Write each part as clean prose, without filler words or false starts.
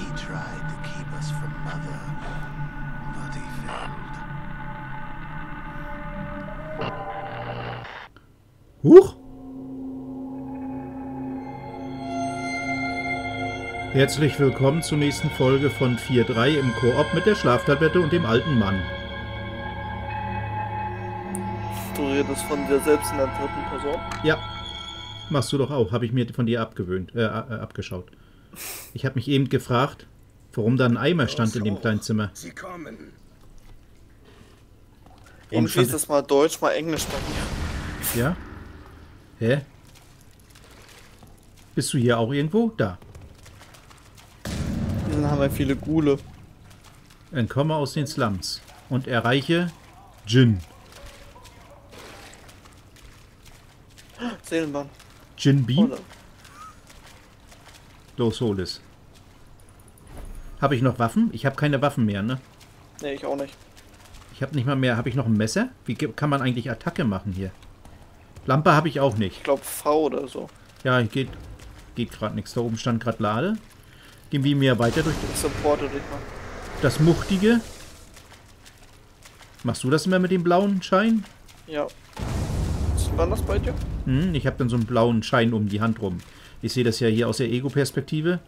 He tried to keep us from Mother, but he failed. Huch! Herzlich willkommen zur nächsten Folge von 4.3 im Koop mit der Schlaftablette und dem alten Mann. Du redest von dir selbst in der dritten Person? Ja. Machst du doch auch. Habe ich mir von dir abgeschaut. Ich habe mich eben gefragt, warum da ein Eimer stand in dem kleinen Zimmer. Sie kommen. Irgendwie ist das mal Deutsch, mal Englisch bei mir. Ja? Hä? Bist du hier auch irgendwo? Da. Dann haben wir viele Ghule. Entkomme aus den Slums und erreiche Djinn. Seelenbahn. Djinn Beam? Los, hol es. Habe ich noch Waffen? Ich habe keine Waffen mehr, ne? Ne, ich auch nicht. Ich habe nicht mal mehr. Habe ich noch ein Messer? Wie kann man eigentlich Attacke machen hier? Lampe habe ich auch nicht. Ich glaube V oder so. Ja, geht gerade nichts. Da oben stand gerade Lade. Gehen wir mir weiter durch das Muchtige. Machst du das immer mit dem blauen Schein? Ja. War das bei dir? Hm, ich habe dann so einen blauen Schein um die Hand rum. Ich sehe das ja hier aus der Ego-Perspektive.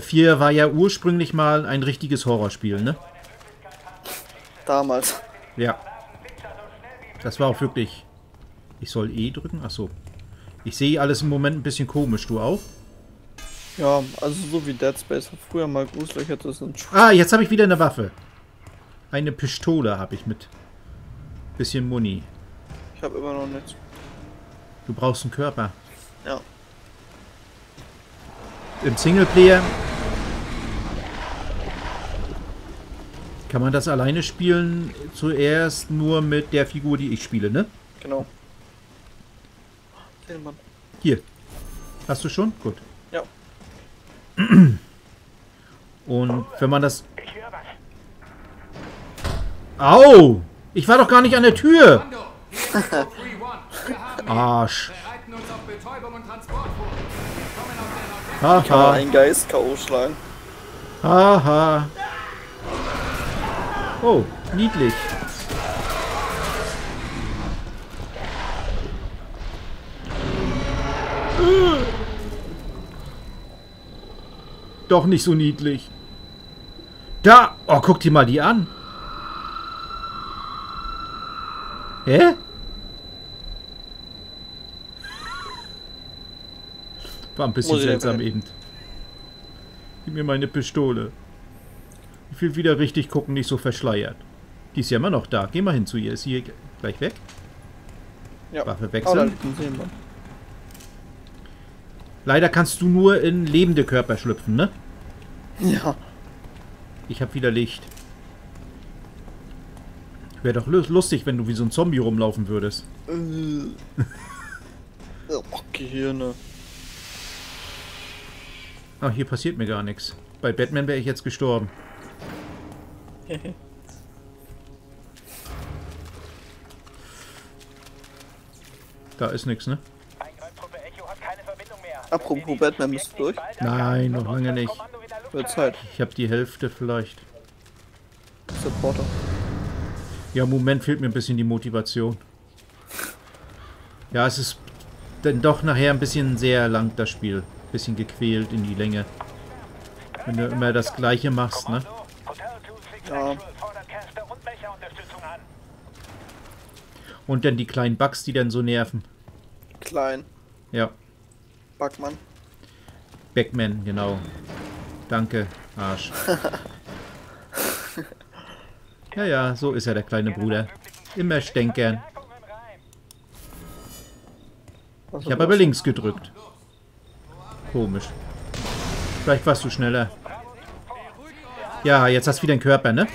Vier war ja ursprünglich mal ein richtiges Horrorspiel, ne? Damals. Ja. Das war auch wirklich... Ich soll E drücken? Achso. Ich sehe alles im Moment ein bisschen komisch, du auch? Ja, also so wie Dead Space früher mal gruselig hatte es ein... Ah, jetzt habe ich wieder eine Waffe. Eine Pistole habe ich mit bisschen Muni. Ich habe immer noch nichts. Du brauchst einen Körper. Ja. Im Singleplayer kann man das alleine spielen, zuerst nur mit der Figur, die ich spiele, ne? Genau. Hier. Hast du schon? Gut. Ja. Und wenn man das... Au! Ich war doch gar nicht an der Tür! Arsch. Ich kann mal einen Geist K.O. schlagen. Haha. Oh, niedlich. Doch nicht so niedlich. Da! Oh, guck dir mal die an. Hä? War ein bisschen seltsam eben. Gib mir meine Pistole. Ich will wieder richtig gucken, nicht so verschleiert. Die ist ja immer noch da. Geh mal hin zu ihr. Ist sie gleich weg? Ja. Waffe wechseln. Oh, leider kannst du nur in lebende Körper schlüpfen, ne? Ja. Ich hab wieder Licht. Wäre doch lustig, wenn du wie so ein Zombie rumlaufen würdest. Oh, Gehirne. Ach, hier passiert mir gar nichts. Bei Batman wäre ich jetzt gestorben. Da ist nichts, ne? Apropos Batman, bist du durch? Nein, noch lange nicht. Wird Zeit. Ich habe die Hälfte vielleicht. Supporter. Ja, im Moment fehlt mir ein bisschen die Motivation. Ja, es ist dann doch nachher ein bisschen sehr lang, das Spiel. Ein bisschen gequält in die Länge. Wenn du immer das Gleiche machst, ne? Ja. Und dann die kleinen Bugs, die dann so nerven. Klein. Ja. Backmann. Backman, genau. Danke, Arsch. Ja, ja, so ist er, der kleine Bruder. Immer stänkern. Ich habe aber links gedrückt. Komisch. Vielleicht warst du schneller. Ja, jetzt hast du wieder einen Körper, ne?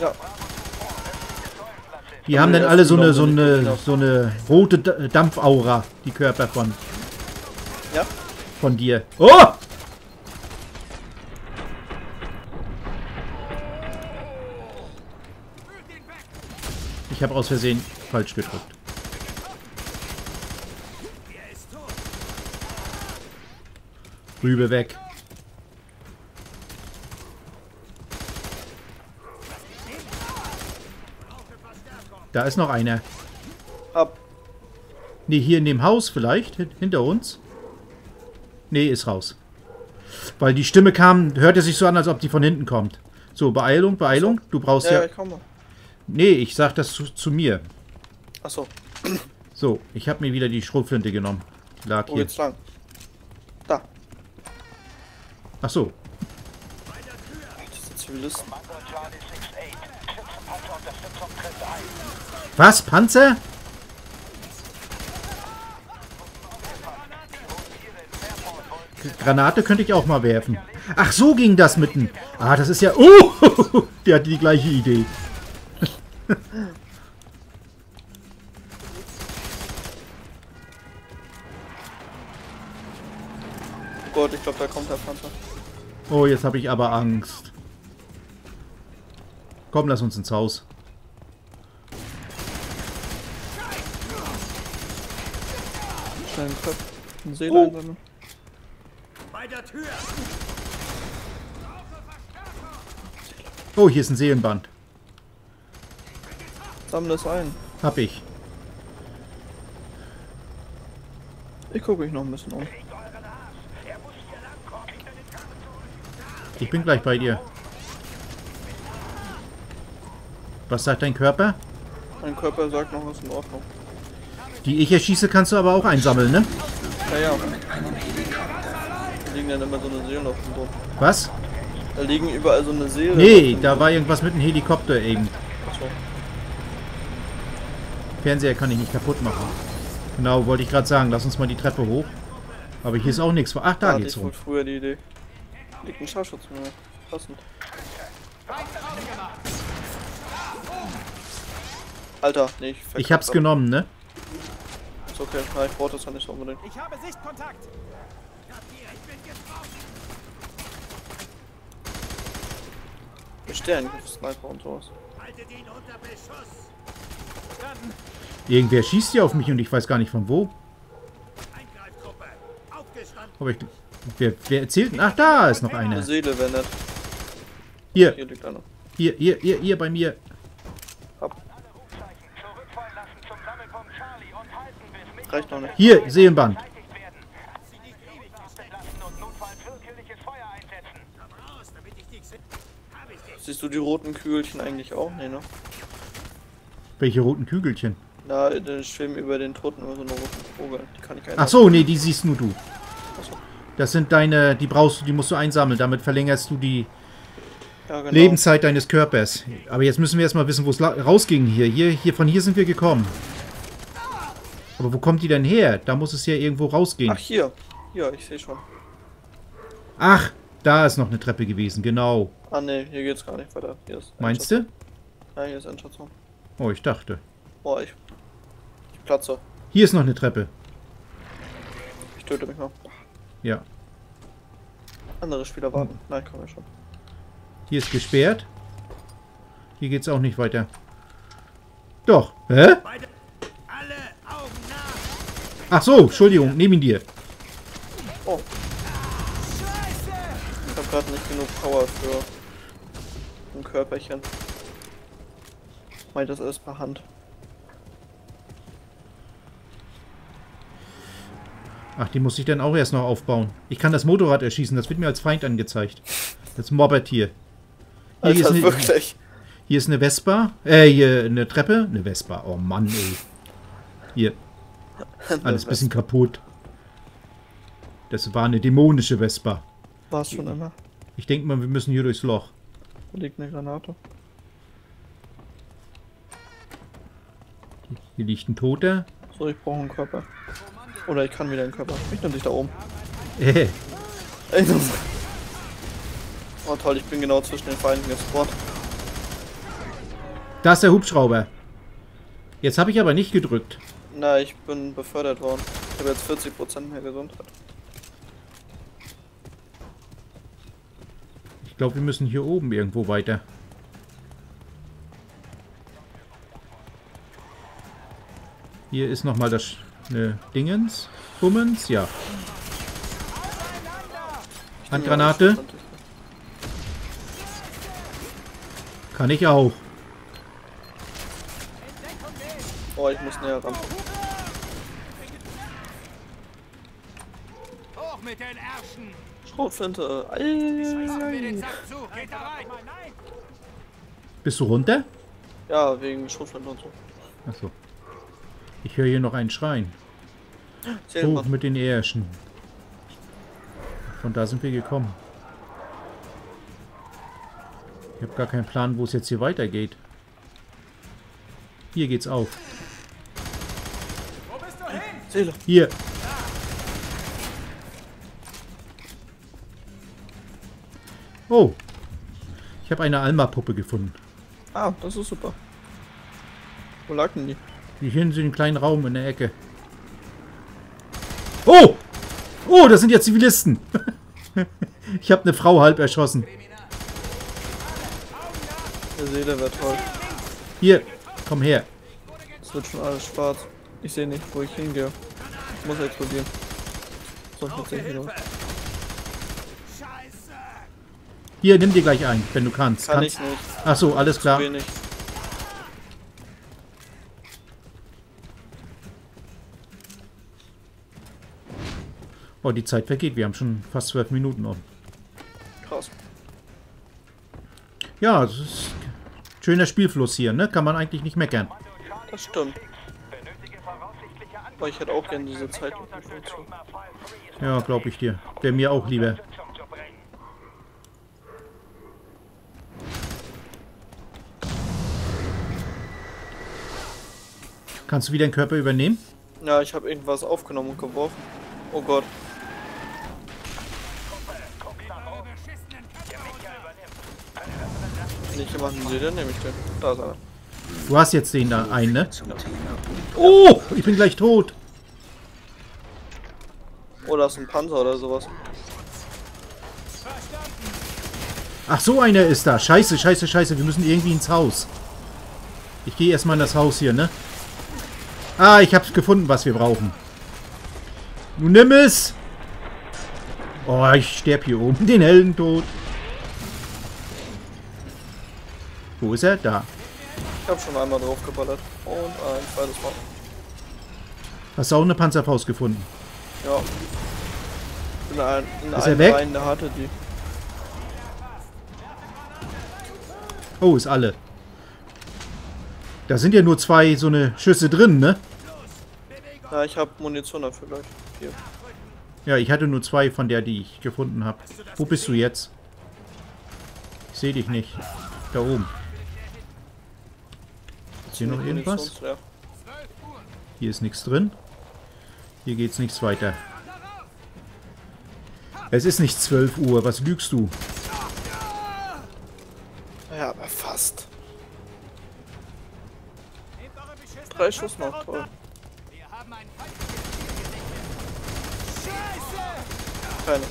Ja. Die haben dann alle so eine rote Dampfaura, die Körper von... Ja. Von dir. Oh! Ich habe aus Versehen falsch gedrückt. Rübe weg. Da ist noch einer. Ab. Ne, hier in dem Haus vielleicht. Hinter uns. Ne, ist raus. Weil die Stimme kam, hörte sich so an, als ob die von hinten kommt. So, Beeilung, Beeilung. Du brauchst ja... ich komme. Ne, ich sag das zu mir. Ach so. So, ich habe mir wieder die Schrotflinte genommen. Lag hier. Jetzt lang. Da. Ach so. Das sind Zivilisten. Was? Panzer? Granate könnte ich auch mal werfen. Ach, so ging das mitten. Ah, das ist ja... Oh! Der hatte die gleiche Idee. Oh Gott, ich glaube, da kommt der Panzer. Oh, jetzt habe ich aber Angst. Komm, lass uns ins Haus. Einen Seele einsammeln. Bei der Tür. Oh, hier ist ein Seelenband. Sammle es ein. Hab ich. Ich gucke mich noch ein bisschen um. Ich bin gleich bei dir. Was sagt dein Körper? Mein Körper sagt noch, ist in Ordnung. Die ich erschieße, kannst du aber auch einsammeln, ne? Ja. Da liegen dann immer so eine Seelen auf dem Boden. Was? Da liegen überall so eine Seelen. Nee, da war irgendwas mit einem Helikopter eben. Achso. Fernseher kann ich nicht kaputt machen. Genau, wollte ich gerade sagen. Lass uns mal die Treppe hoch. Aber hier ist auch nichts. Ach, da geht's rum. Früher die Idee. Liegt ein Scharfschutz mehr. Passend. Alter, nee, ich hab's genommen, ne? Ist okay, nein, ich brauche das ja nicht unbedingt. Ich habe Sichtkontakt. Stern, Sniper und sowas. Haltet ihn unter Beschuss. Irgendwer schießt hier auf mich und ich weiß gar nicht von wo. Eingreiftruppe aufgestanden. Aber ich, wer erzählt? Ach, da ist noch einer. Seele wendet. Hier. Hier liegt einer. Hier bei mir. Reicht noch nicht. Hier, Seelenband. Siehst du die roten Kügelchen eigentlich auch? Nee, ne? Welche roten Kügelchen? Na, die schwimmen über den Toten, oder so eine roten Vogel. Die kann ich einsammeln. Ach so, nee, die siehst nur du. Achso. Das sind deine, die brauchst du, die musst du einsammeln. Damit verlängerst du die genau. Lebenszeit deines Körpers. Aber jetzt müssen wir erstmal wissen, wo es rausging hier. Von hier sind wir gekommen. Aber wo kommt die denn her? Da muss es ja irgendwo rausgehen. Ach, hier. Ja, ich sehe schon. Ach, da ist noch eine Treppe gewesen, genau. Ah, ne, hier geht's gar nicht weiter. Hier ist meinst du? Ja, hier ist Endstation. Oh, ich dachte. Boah, ich platze. Hier ist noch eine Treppe. Ich töte mich noch. Ja. Andere Spieler warten. Nein, komm ich schon. Hier ist gesperrt. Hier geht's auch nicht weiter. Doch. Hä? Ach so, Entschuldigung, neben dir. Oh. Ich habe gerade nicht genug Power für ein Körperchen. Ich meine, das ist alles per Hand. Ach, die muss ich dann auch erst noch aufbauen. Ich kann das Motorrad erschießen, das wird mir als Feind angezeigt. Das Mobbertier. Hier, Alter, wirklich? Hier ist eine Vespa. Hier eine Treppe. Eine Vespa, oh Mann, ey. Hier. Alles ein bisschen kaputt. Das war eine dämonische Vespa. War es schon immer. Ich denke mal, wir müssen hier durchs Loch. Da liegt eine Granate. Hier liegt ein Toter. So, ich brauche einen Körper. Oder ich kann wieder einen Körper. Ich nehme dich da oben. Oh toll, ich bin genau zwischen den Feinden gespawnt. Da ist der Hubschrauber. Jetzt habe ich aber nicht gedrückt. Na, ich bin befördert worden. Ich habe jetzt 40% mehr Gesundheit. Ich glaube, wir müssen hier oben irgendwo weiter. Hier ist nochmal das Dingens. Bummens, ja. Handgranate. Kann ich auch. Oh, ich muss näher ran. Schrotflinte. Bist du runter? Ja, wegen Schrotflinte und so. Achso. Ich höre hier noch einen Schrein. Hoch mit den Ährchen. Von da sind wir gekommen. Ich habe gar keinen Plan, wo es jetzt hier weitergeht. Hier geht's auf. Wo bist du hin? Seele. Hier. Oh. Ich habe eine Alma-Puppe gefunden. Ah, das ist super. Wo lag denn die? Die hier in so einem kleinen Raum in der Ecke. Oh! Oh, das sind ja Zivilisten. Ich habe eine Frau halb erschossen. Der Seele wird toll. Hier, komm her. Es wird schon alles schwarz. Ich sehe nicht, wo ich hingehe. Ich muss explodieren. Sonst wird's nicht wieder. Hier, nimm dir gleich ein, wenn du kannst. Kann ich nicht. Ach so, alles klar. Oh, die Zeit vergeht. Wir haben schon fast 12 Minuten um. Krass. Ja, das ist ein schöner Spielfluss hier, ne? Kann man eigentlich nicht meckern. Das stimmt. Aber ich hätte auch gerne diese Zeit. Ja, glaube ich dir. Wäre mir auch lieber. Kannst du wieder den Körper übernehmen? Ja, ich habe irgendwas aufgenommen und geworfen. Oh Gott. Nicht jemanden sehe, dann nehme ich den. Da ist er. Du hast jetzt den da einen, ne? Oh, ich bin gleich tot. Oh, da ist ein Panzer oder sowas. Ach, so einer ist da. Scheiße, scheiße, scheiße. Wir müssen irgendwie ins Haus. Ich gehe erstmal in das Haus hier, ne? Ah, ich hab's gefunden, was wir brauchen. Nun nimm es! Oh, ich sterb hier oben. Den Heldentod. Wo ist er? Da. Ich hab schon einmal drauf geballert. Und ein zweites Mal. Hast du auch eine Panzerfaust gefunden? Ja. Ist er weg? Bein, der hatte die. Oh, ist alle. Da sind ja nur 2 so eine Schüsse drin, ne? Ja, ich habe Munition dafür gleich. Hier. Ja, ich hatte nur 2 von der, die ich gefunden habe. Wo bist du jetzt? Ich sehe dich nicht. Da oben. Ist hier noch irgendwas? Hier ist nichts drin. Hier geht's nichts weiter. Es ist nicht 12 Uhr. Was lügst du? Ja, aber fast. 3 Schuss noch, toll. Keine.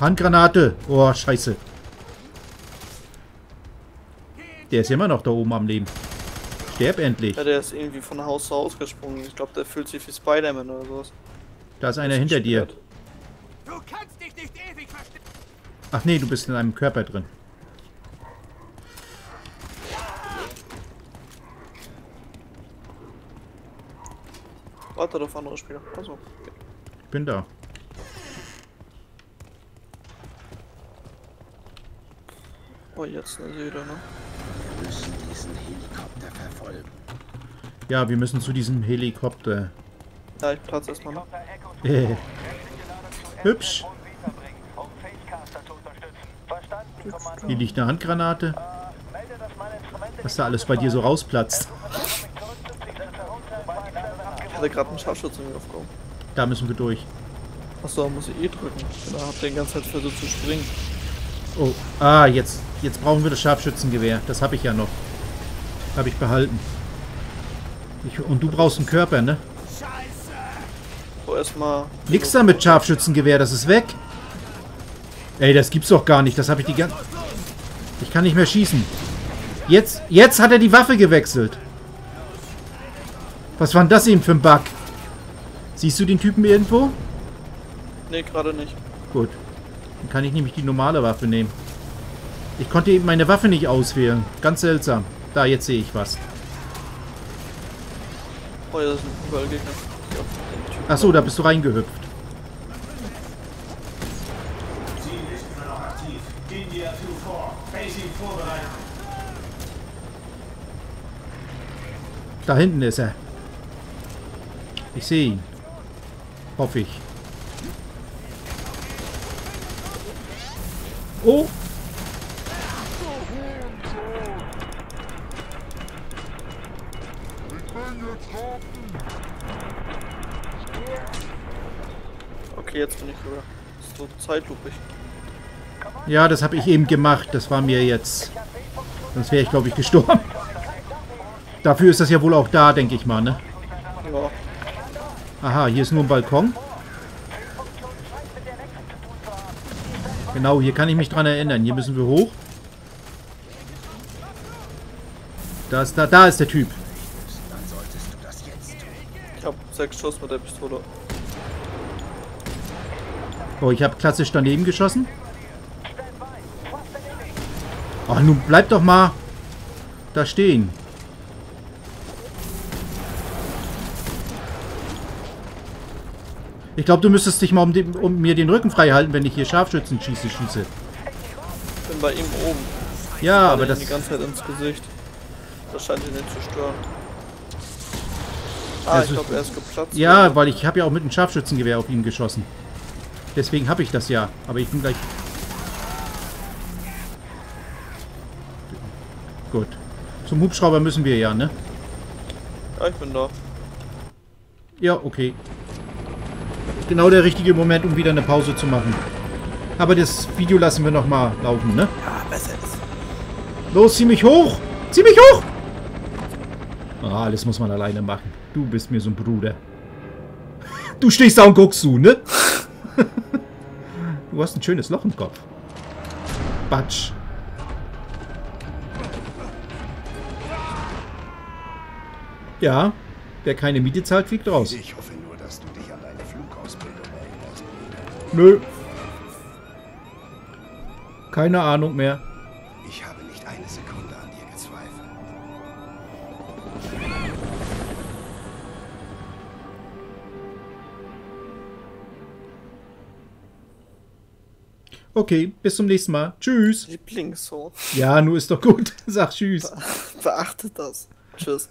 Handgranate! Oh, scheiße. Der ist immer noch da oben am Leben. Sterb endlich. Ja, der ist irgendwie von Haus zu Haus gesprungen. Ich glaube, der fühlt sich wie Spider-Man oder sowas. Da ist einer hinter dir. Du kannst dich nicht ewig verstecken. Ach nee, du bist in einem Körper drin. Wartet auf andere Spieler. Achso. Okay. Ich bin da. Oh, jetzt eine Söder, ne? Wir müssen diesen Helikopter verfolgen. Ja, wir müssen zu diesem Helikopter. Ja, ich platze erstmal noch. Hübsch. Hier liegt eine Handgranate. Was da alles bei dir so rausplatzt. Gerade einen Scharfschützen aufgehoben. Da müssen wir durch. Achso, muss ich E drücken. Da habt ihr die ganze Zeit versucht zu springen. Oh, ah, jetzt brauchen wir das Scharfschützengewehr. Das habe ich ja noch. Habe ich behalten. Und du brauchst einen Körper, ne? So, erstmal. Nix da mit Scharfschützengewehr, das ist weg. Ey, das gibt's doch gar nicht. Das habe ich die ganze. Ich kann nicht mehr schießen. Jetzt hat er die Waffe gewechselt. Was war denn das eben für ein Bug? Siehst du den Typen irgendwo? Nee, gerade nicht. Gut. Dann kann ich nämlich die normale Waffe nehmen. Ich konnte eben meine Waffe nicht auswählen. Ganz seltsam. Da, jetzt sehe ich was. Oh, das ist ein Überallgegner. Achso, da bist du reingehüpft. Da hinten ist er. Ich sehe ihn. Hoffe ich. Oh! Okay, jetzt bin ich sogar. Das ist so zeitlupig. Ja, das habe ich eben gemacht. Das war mir jetzt. Sonst wäre ich, glaube ich, gestorben. Dafür ist das ja wohl auch da, denke ich mal, ne? Ja. Aha, hier ist nur ein Balkon. Genau, hier kann ich mich dran erinnern. Hier müssen wir hoch. Da ist der Typ. Ich habe 6 Schuss mit der Pistole. Oh, ich habe klassisch daneben geschossen. Ach, nun bleib doch mal da stehen. Ich glaube, du müsstest dich mal um mir den Rücken frei halten, wenn ich hier Scharfschützen schieße. Ich bin bei ihm oben. Ja, aber das... die ganze Zeit ins Gesicht. Das scheint ihn nicht zu stören. Ah, also, ich glaube, er ist geplatzt. Ja, oder? Weil ich habe ja auch mit einem Scharfschützengewehr auf ihn geschossen. Deswegen habe ich das ja. Aber ich bin gleich... Gut. Zum Hubschrauber müssen wir ja, ne? Ja, ich bin da. Ja, okay. Genau der richtige Moment, um wieder eine Pause zu machen. Aber das Video lassen wir nochmal laufen, ne? Ja, besser ist. Los, zieh mich hoch! Zieh mich hoch! Ah, alles muss man alleine machen. Du bist mir so ein Bruder. Du stehst da und guckst zu, ne? Du hast ein schönes Loch im Kopf. Batsch. Ja, wer keine Miete zahlt, fliegt raus. Ich hoffe nur, dass du dich an deine Flugausbildung erinnerst. Nö. Keine Ahnung mehr. Ich habe nicht eine Sekunde an dir gezweifelt. Okay, bis zum nächsten Mal. Tschüss. Lieblings so. Ja, nur ist doch gut. Sag tschüss. Beachtet das. Tschüss.